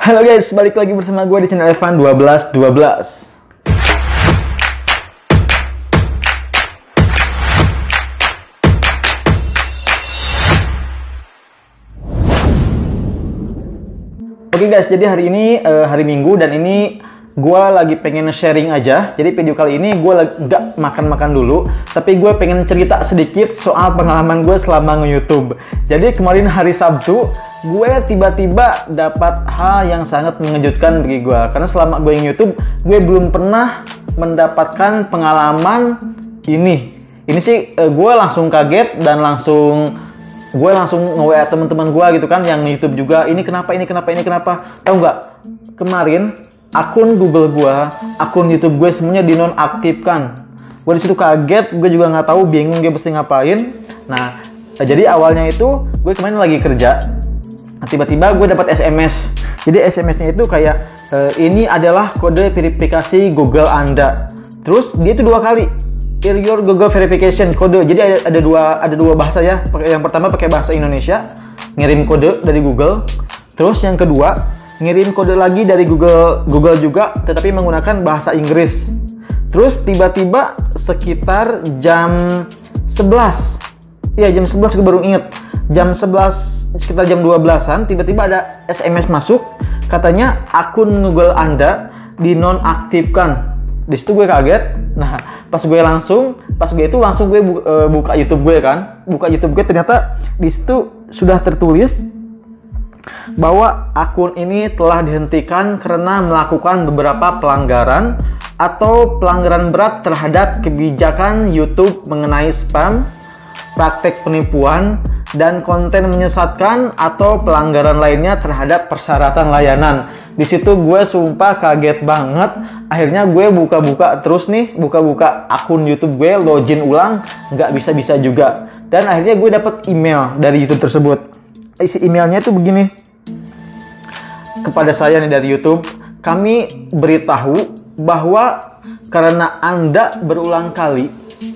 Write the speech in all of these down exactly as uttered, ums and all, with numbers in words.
Halo guys, balik lagi bersama gue di channel Evan dua belas dua belas. Oke guys, jadi hari ini uh, hari Minggu dan ini gue lagi pengen sharing aja. Jadi video kali ini gue gak makan-makan dulu, tapi gue pengen cerita sedikit soal pengalaman gue selama nge-YouTube. Jadi kemarin hari Sabtu gue tiba-tiba dapat hal yang sangat mengejutkan bagi gue, karena selama gue nge-YouTube gue belum pernah mendapatkan pengalaman ini. Ini sih eh, gue langsung kaget dan langsung gue langsung nge-W A teman-teman gue gitu kan yang nge-YouTube juga. Ini kenapa? Ini kenapa? Ini kenapa? Tahu nggak? Kemarin akun Google gue, akun YouTube gue semuanya dinonaktifkan. Gue disitu kaget, gue juga nggak tahu, bingung gue mesti ngapain. Nah, jadi awalnya itu gue kemarin lagi kerja. Nah, tiba-tiba gue dapat S M S. Jadi S M S-nya itu kayak e, ini adalah kode verifikasi Google Anda. Terus dia itu dua kali your Google verification kode. Jadi ada, ada dua ada dua bahasa ya. Yang pertama pakai bahasa Indonesia, ngirim kode dari Google. Terus yang kedua, ngirim kode lagi dari Google Google juga, tetapi menggunakan bahasa Inggris. Terus tiba-tiba sekitar jam sebelas. Iya, jam sebelas gue baru inget. Jam sebelas, sekitar jam dua belasan, tiba-tiba ada S M S masuk, katanya akun Google Anda dinonaktifkan. Di situ gue kaget. Nah, pas gue langsung, pas gue itu langsung gue buka YouTube gue kan, buka YouTube gue ternyata di situ sudah tertulis bahwa akun ini telah dihentikan karena melakukan beberapa pelanggaran atau pelanggaran berat terhadap kebijakan YouTube mengenai spam, praktek penipuan, dan konten menyesatkan atau pelanggaran lainnya terhadap persyaratan layanan. Di situ gue sumpah kaget banget. Akhirnya gue buka-buka terus nih, buka-buka akun YouTube gue, login ulang, nggak bisa-bisa juga. Dan akhirnya gue dapet email dari YouTube tersebut. Isi emailnya itu begini. Kepada saya nih dari YouTube, kami beritahu bahwa karena Anda berulang kali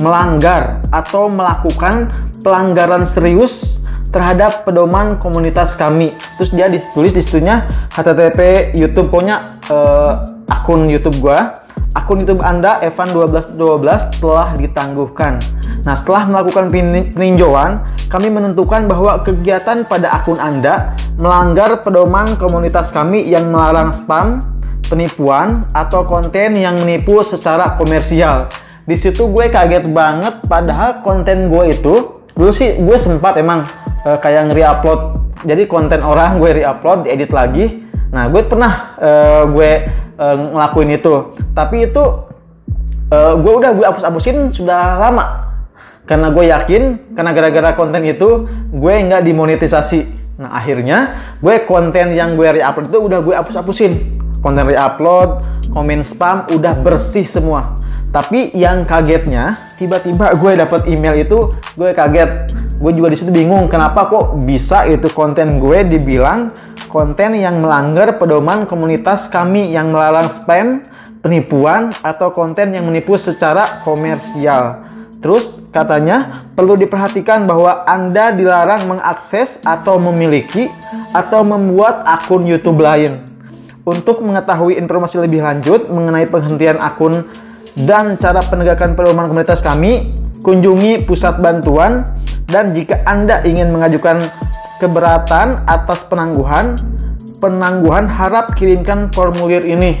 melanggar atau melakukan pelanggaran serius terhadap pedoman komunitas kami. Terus dia ditulis di situnya H T T P YouTube, pokoknya uh, akun YouTube gua, akun YouTube Anda Evan dua belas dua belas telah ditangguhkan. Nah, setelah melakukan peninjauan, kami menentukan bahwa kegiatan pada akun Anda melanggar pedoman komunitas kami yang melarang spam, penipuan, atau konten yang menipu secara komersial. Di situ gue kaget banget, padahal konten gue itu dulu sih gue sempat emang e, kayak nge-reupload. Jadi konten orang gue reupload, diedit lagi. Nah, gue pernah e, gue e, ngelakuin itu. Tapi itu e, gue udah gue hapus-hapusin sudah lama. Karena gue yakin, karena gara-gara konten itu gue nggak dimonetisasi. Nah, akhirnya gue konten yang gue reupload itu udah gue hapus-hapusin. Konten reupload, komen spam udah bersih semua. Tapi yang kagetnya, tiba-tiba gue dapet email itu, gue kaget. Gue juga disitu bingung, kenapa kok bisa itu konten gue dibilang konten yang melanggar pedoman komunitas kami yang melarang spam, penipuan, atau konten yang menipu secara komersial. Terus katanya, perlu diperhatikan bahwa Anda dilarang mengakses atau memiliki atau membuat akun YouTube lain. Untuk mengetahui informasi lebih lanjut mengenai penghentian akun dan cara penegakan pedoman komunitas kami, kunjungi pusat bantuan, dan jika Anda ingin mengajukan keberatan atas penangguhan, penangguhan harap kirimkan formulir ini.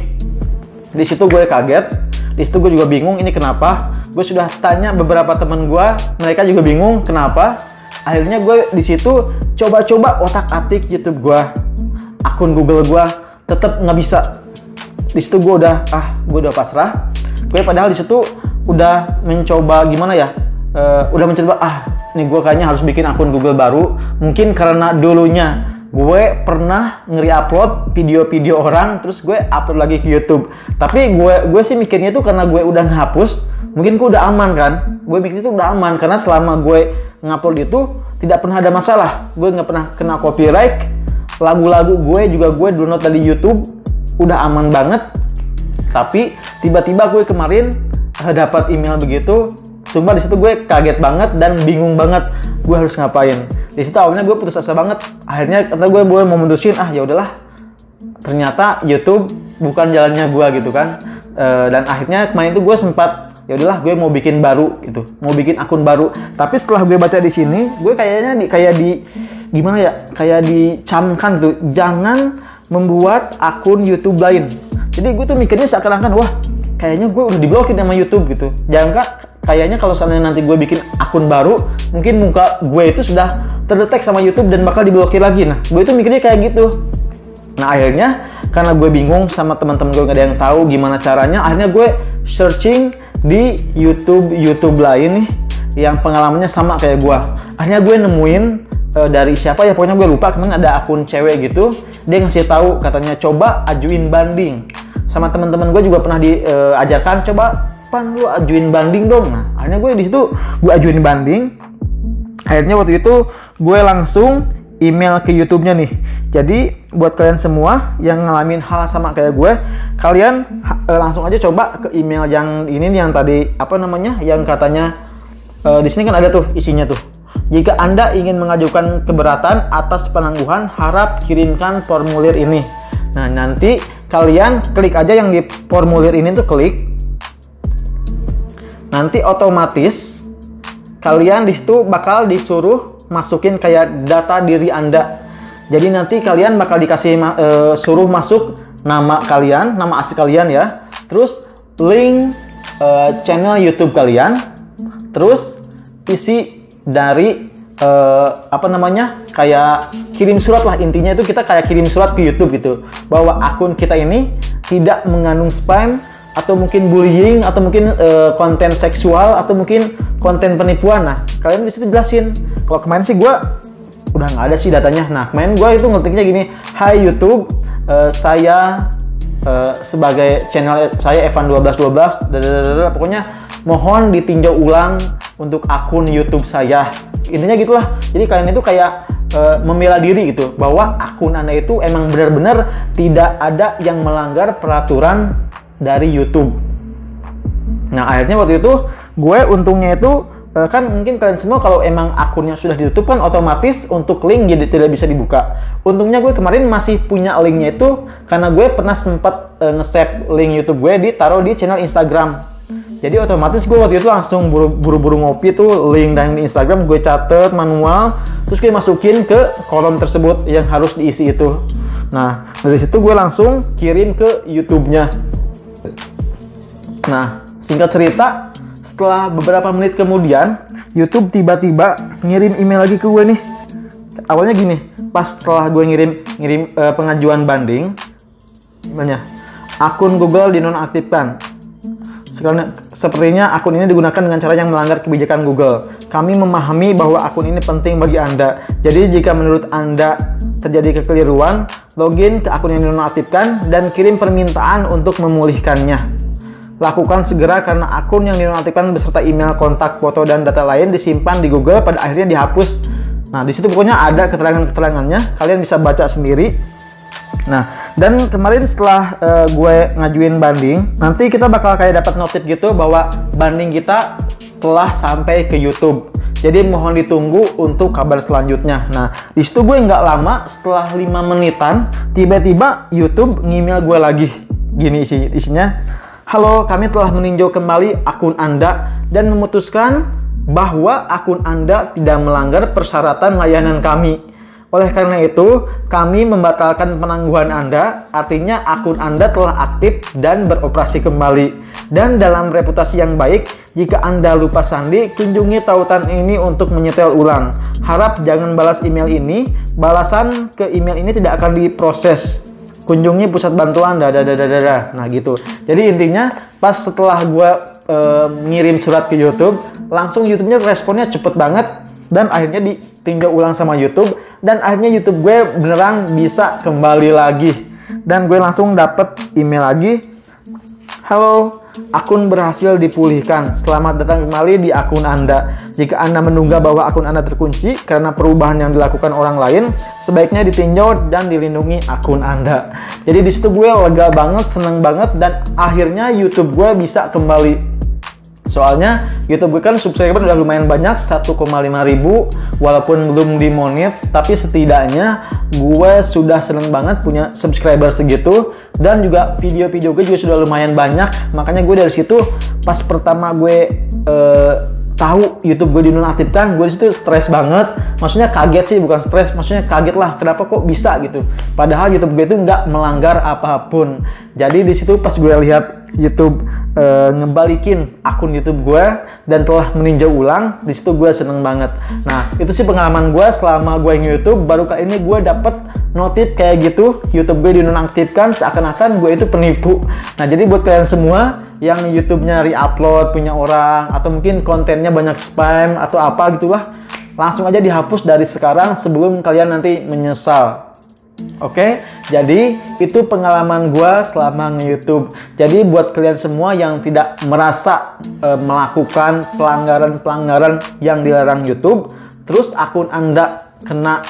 Di situ gue kaget, di situ gue juga bingung ini kenapa. Gue sudah tanya beberapa temen gue, mereka juga bingung kenapa. Akhirnya gue di situ coba-coba otak-atik YouTube gue, akun Google gue, tetap nggak bisa. Di situ gue udah ah, gue udah pasrah. Gue padahal di situ udah mencoba gimana ya, uh, udah mencoba ah, nih gue kayaknya harus bikin akun Google baru. Mungkin karena dulunya gue pernah nge-reupload video-video orang, terus gue upload lagi ke YouTube. Tapi gue gue sih mikirnya itu karena gue udah ngehapus, mungkin gue udah aman kan. Gue mikirnya itu udah aman karena selama gue ngupload itu tidak pernah ada masalah. Gue nggak pernah kena copyright. Lagu-lagu gue juga gue download dari YouTube, udah aman banget. Tapi tiba-tiba gue kemarin dapat email begitu, sumpah di situ gue kaget banget dan bingung banget gue harus ngapain. Di situ awalnya gue putus asa banget. Akhirnya kata gue gue mau mundurin, ah ya udahlah, ternyata YouTube bukan jalannya gua gitu kan. E, dan akhirnya kemarin itu gua sempat, ya udahlah gue mau bikin baru gitu, mau bikin akun baru. Tapi setelah gue baca di sini, gue kayaknya di, kayak di gimana ya, kayak dicamkan tuh, jangan membuat akun YouTube lain. Jadi gue tuh mikirnya seakan-akan, wah kayaknya gue udah diblokin sama YouTube gitu. Jangan kak, kayaknya kalau seandainya nanti gue bikin akun baru, mungkin muka gue itu sudah terdetek sama YouTube dan bakal diblokir lagi. Nah, gue itu mikirnya kayak gitu. Nah, akhirnya karena gue bingung sama teman-teman gue nggak ada yang tahu gimana caranya, akhirnya gue searching di YouTube YouTube lain nih yang pengalamannya sama kayak gue. Akhirnya gue nemuin e, dari siapa ya, pokoknya gue lupa, kemarin ada akun cewek gitu, dia ngasih tahu katanya coba ajuin banding. Sama teman-teman gue juga pernah diajarkan, e, coba pan lu ajuin banding dong. Nah, akhirnya gue di situ gue ajuin banding. Akhirnya waktu itu gue langsung email ke YouTube-nya nih. Jadi buat kalian semua yang ngalamin hal sama kayak gue, kalian e, langsung aja coba ke email yang ini nih, yang tadi apa namanya, yang katanya e, di sini kan ada tuh isinya tuh. Jika Anda ingin mengajukan keberatan atas penangguhan, harap kirimkan formulir ini. Nah, nanti kalian klik aja yang di formulir ini tuh, klik. Nanti otomatis kalian di situ bakal disuruh masukin kayak data diri Anda. Jadi nanti kalian bakal dikasih e, suruh masuk nama kalian, nama asli kalian ya, terus link e, channel YouTube kalian, terus isi dari e, apa namanya, kayak kirim surat lah, intinya itu kita kayak kirim surat ke YouTube gitu, bahwa akun kita ini tidak mengandung spam atau mungkin bullying atau mungkin e, konten seksual atau mungkin konten penipuan. Nah, kalian di situ jelasin. Kalau kemarin sih gue udah nggak ada sih datanya. Nah, kemarin gue itu ngetiknya gini, "Hai YouTube, e, saya e, sebagai channel saya Evan satu dua satu dua, dadadadadada, pokoknya mohon ditinjau ulang untuk akun YouTube saya." Intinya gitulah. Jadi kalian itu kayak e, membela diri gitu, bahwa akun Anda itu emang benar-benar tidak ada yang melanggar peraturan dari YouTube. Nah, akhirnya waktu itu gue untungnya itu kan, mungkin kalian semua kalau emang akunnya sudah ditutup kan otomatis untuk link jadi tidak bisa dibuka. Untungnya gue kemarin masih punya linknya itu, karena gue pernah sempat uh, nge-save link YouTube gue ditaruh di channel Instagram. Jadi otomatis gue waktu itu langsung buru-buru ngopi tuh link dan Instagram gue catet manual, terus gue masukin ke kolom tersebut yang harus diisi itu. Nah, dari situ gue langsung kirim ke YouTube-nya. Nah, singkat cerita, setelah beberapa menit kemudian YouTube tiba-tiba ngirim email lagi ke gue nih. Awalnya gini, pas setelah gue ngirim ngirim uh, pengajuan banding, namanya akun Google dinonaktifkan. Sekarang, sepertinya akun ini digunakan dengan cara yang melanggar kebijakan Google. Kami memahami bahwa akun ini penting bagi Anda. Jadi jika menurut Anda terjadi kekeliruan, login ke akun yang dinonaktifkan dan kirim permintaan untuk memulihkannya. Lakukan segera karena akun yang dinonaktifkan beserta email, kontak, foto, dan data lain disimpan di Google, pada akhirnya dihapus. Nah, disitu pokoknya ada keterangan-keterangannya, kalian bisa baca sendiri. Nah, dan kemarin setelah uh, gue ngajuin banding, nanti kita bakal kayak dapat notif gitu bahwa banding kita telah sampai ke YouTube. Jadi mohon ditunggu untuk kabar selanjutnya. Nah, di situ gue nggak lama, setelah lima menitan, tiba-tiba YouTube ngemail gue lagi. Gini isi isinya. Halo, kami telah meninjau kembali akun Anda dan memutuskan bahwa akun Anda tidak melanggar persyaratan layanan kami. Oleh karena itu, kami membatalkan penangguhan Anda, artinya akun Anda telah aktif dan beroperasi kembali. Dan dalam reputasi yang baik, jika Anda lupa sandi, kunjungi tautan ini untuk menyetel ulang. Harap jangan balas email ini, balasan ke email ini tidak akan diproses. Kunjungi pusat bantuan, dadadadadada. Nah, gitu. Jadi intinya, pas setelah gue e, ngirim surat ke YouTube, langsung YouTube-nya responnya cepet banget, dan akhirnya ditinjau ulang sama YouTube, dan akhirnya YouTube gue beneran bisa kembali lagi. Dan gue langsung dapet email lagi. Halo, akun berhasil dipulihkan. Selamat datang kembali di akun Anda. Jika Anda menduga bahwa akun Anda terkunci karena perubahan yang dilakukan orang lain, sebaiknya ditinjau dan dilindungi akun Anda. Jadi di situ gue lega banget, seneng banget, dan akhirnya YouTube gue bisa kembali. Soalnya YouTube kan subscriber udah lumayan banyak, satu koma lima ribu, walaupun belum dimonetize, tapi setidaknya gue sudah seneng banget punya subscriber segitu, dan juga video-video gue juga sudah lumayan banyak. Makanya gue dari situ pas pertama gue eh, tahu YouTube gue dinonaktifkan, gue disitu stres banget. Maksudnya kaget sih, bukan stres, maksudnya kaget lah, kenapa kok bisa gitu. Padahal YouTube gue itu nggak melanggar apapun. Jadi disitu pas gue lihat YouTube e, ngebalikin akun YouTube gue dan telah meninjau ulang, di situ gue seneng banget. Nah, itu sih pengalaman gue selama gue nge-YouTube. Baru kali ini gue dapet notif kayak gitu, YouTube gue dinonaktifkan seakan-akan gue itu penipu. Nah, jadi buat kalian semua yang YouTube-nya re-upload punya orang, atau mungkin kontennya banyak spam atau apa gitulah, langsung aja dihapus dari sekarang sebelum kalian nanti menyesal. Oke, jadi itu pengalaman gue selama nge-YouTube. Jadi buat kalian semua yang tidak merasa e, melakukan pelanggaran-pelanggaran yang dilarang YouTube, terus akun Anda kena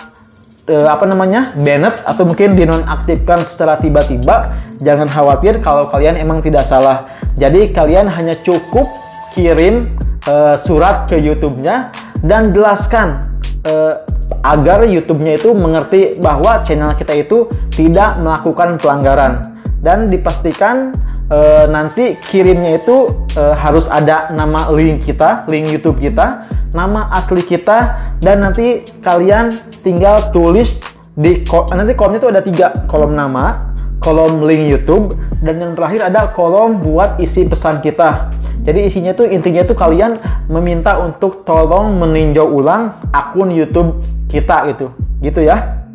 e, apa namanya banned atau mungkin dinonaktifkan secara tiba-tiba, jangan khawatir kalau kalian emang tidak salah. Jadi kalian hanya cukup kirim e, surat ke YouTube-nya dan jelaskan e, agar YouTube-nya itu mengerti bahwa channel kita itu tidak melakukan pelanggaran, dan dipastikan e, nanti kirimnya itu e, harus ada nama link kita, link YouTube kita, nama asli kita, dan nanti kalian tinggal tulis di kol nanti kolomnya itu ada tiga, kolom nama, kolom link YouTube, dan yang terakhir ada kolom buat isi pesan kita. Jadi isinya tuh intinya tuh kalian meminta untuk tolong meninjau ulang akun YouTube kita gitu, gitu ya.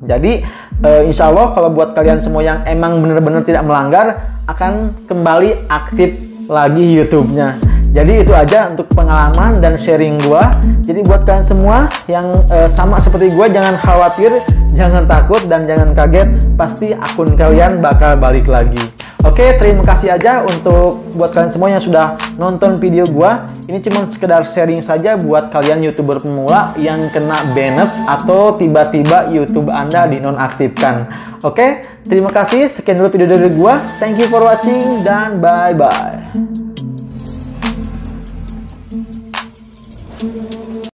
Jadi e, insya Allah kalau buat kalian semua yang emang bener-bener tidak melanggar, akan kembali aktif lagi YouTube-nya. Jadi itu aja untuk pengalaman dan sharing gua. Jadi buat kalian semua yang e, sama seperti gua, jangan khawatir, jangan takut, dan jangan kaget. Pasti akun kalian bakal balik lagi. Oke, terima kasih aja untuk buat kalian semua yang sudah nonton video gua. Ini cuma sekedar sharing saja buat kalian YouTuber pemula yang kena banned atau tiba-tiba YouTube Anda dinonaktifkan. Oke, terima kasih. Sekian dulu video dari gua. Thank you for watching dan bye-bye.